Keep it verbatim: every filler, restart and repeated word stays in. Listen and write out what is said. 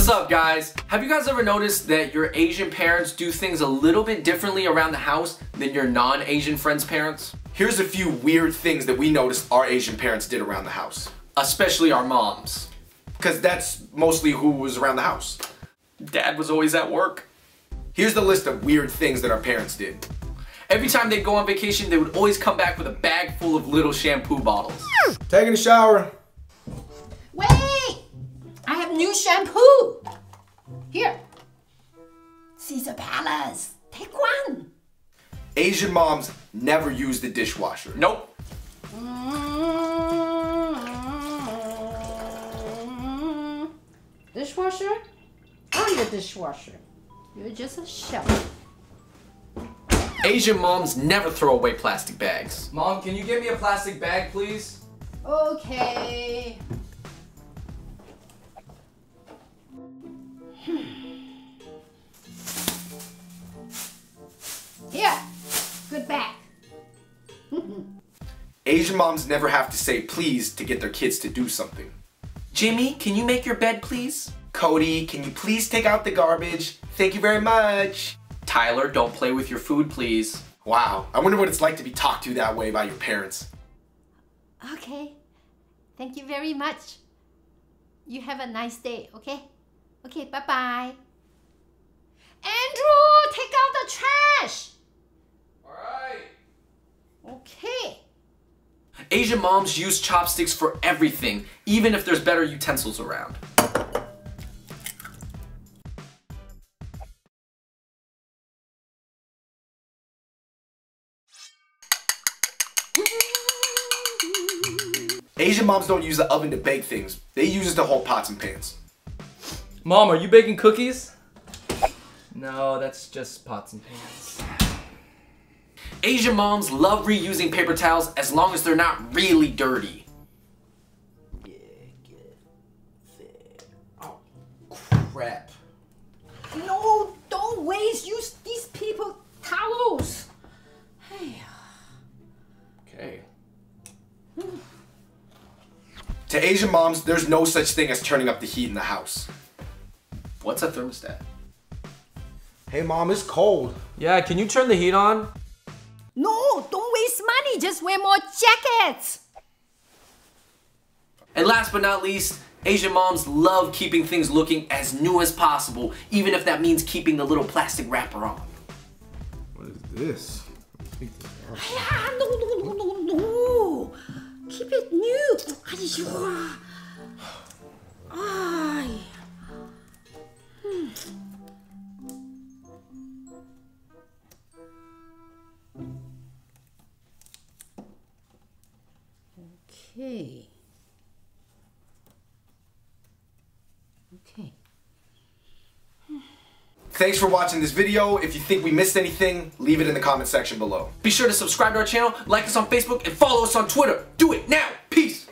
What's up, guys? Have you guys ever noticed that your Asian parents do things a little bit differently around the house than your non-Asian friends' parents? Here's a few weird things that we noticed our Asian parents did around the house. Especially our moms. Because that's mostly who was around the house. Dad was always at work. Here's the list of weird things that our parents did. Every time they'd go on vacation, they would always come back with a bag full of little shampoo bottles. Taking a shower. New shampoo! Here. Caesar Palace. Take one. Asian moms never use the dishwasher. Nope. Mm-hmm. Dishwasher? I'm the dishwasher. You're just a shelf. Asian moms never throw away plastic bags. Mom, can you get me a plastic bag, please? Okay. Yeah, good back. Asian moms never have to say please to get their kids to do something. Jimmy, can you make your bed, please? Cody, can you please take out the garbage? Thank you very much. Tyler, don't play with your food, please. Wow, I wonder what it's like to be talked to that way by your parents. Okay, thank you very much. You have a nice day, okay? Okay, bye-bye. Andrew, take out the trash! Alright. Okay. Asian moms use chopsticks for everything, even if there's better utensils around. Asian moms don't use the oven to bake things. They use it to hold pots and pans. Mom, are you baking cookies? No, that's just pots and pans. Asian moms love reusing paper towels as long as they're not really dirty. Yeah, get there. Oh, crap. No, don't waste. Use these paper towels. Hey. Okay. Hmm. To Asian moms, there's no such thing as turning up the heat in the house. What's a thermostat? Hey mom, it's cold. Yeah, can you turn the heat on? No, don't waste money, just wear more jackets. And last but not least, Asian moms love keeping things looking as new as possible, even if that means keeping the little plastic wrapper on. What is this? Yeah, no, no, no, no, no. Keep it new. Ay. Okay. Okay. Thanks for watching this video. If you think we missed anything, leave it in the comment section below. Be sure to subscribe to our channel, like us on Facebook, and follow us on Twitter. Do it now. Peace.